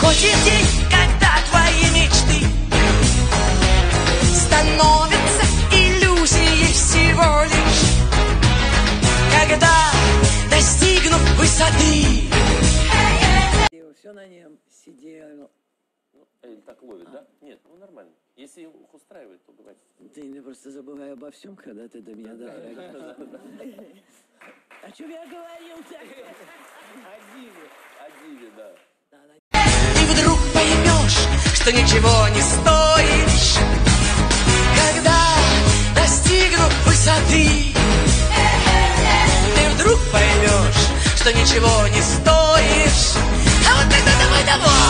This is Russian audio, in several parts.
хочешь здесь, когда твои мечты становятся иллюзией всего лишь, когда, достигнув высоты... Все на нем сидел. Эль так ловит, да? Нет, ну нормально. Если их устраивает, то бывает. Ты просто забывай обо всем, когда ты до меня дорога. О чем я говорил-то? О Диве, да. И вдруг поймешь, что ничего не стоишь, когда достигну высоты. Ты вдруг поймешь, что ничего не стоишь, а вот тогда давай.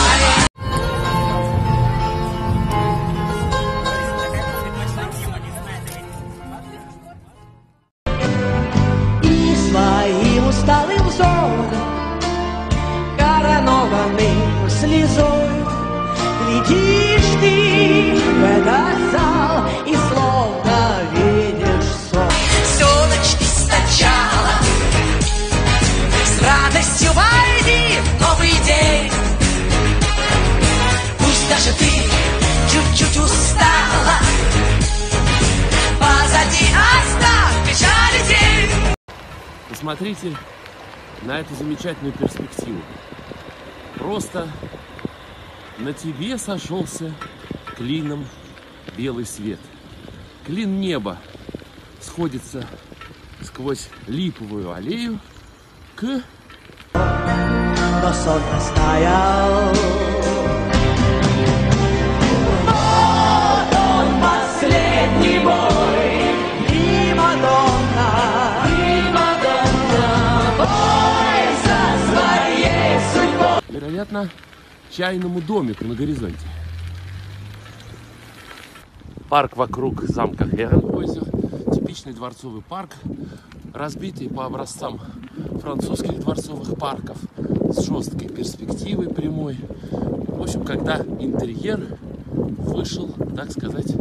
Усталым взором, коронованным слезой, летишь ты в этот зал и словно видишь сон. Все начни сначала, с радостью войди в новый день. Пусть даже ты чуть-чуть устала, позади оставь печали день. Посмотрите на эту замечательную перспективу. Просто на тебе сошелся клином белый свет. Клин неба сходится сквозь липовую аллею к... Но сон настоял. Вот он, последний бой, и Мадонна. Вероятно, чайному домику на горизонте. Парк вокруг замка Херенхойзер. Типичный дворцовый парк, разбитый по образцам французских дворцовых парков, с жесткой перспективой прямой. В общем, когда интерьер вышел, так сказать,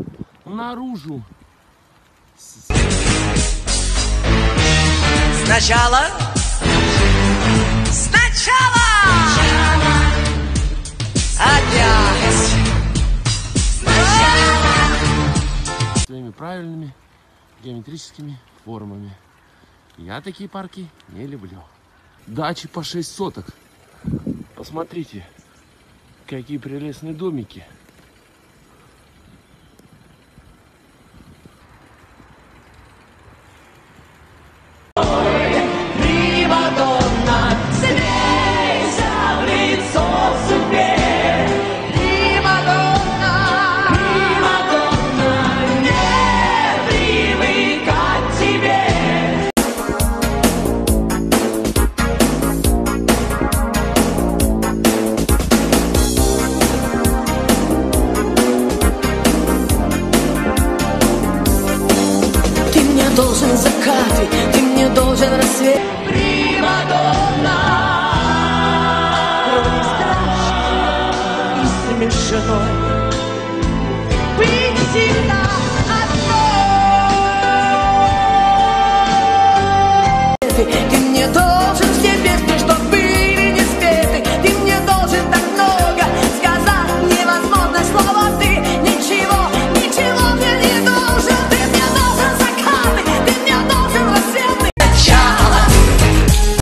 наружу. Сначала! Опять! Сначала! Своими правильными геометрическими формами. Я такие парки не люблю. Дачи по 6 соток. Посмотрите, какие прелестные домики. Прими страшно и смешной. Быть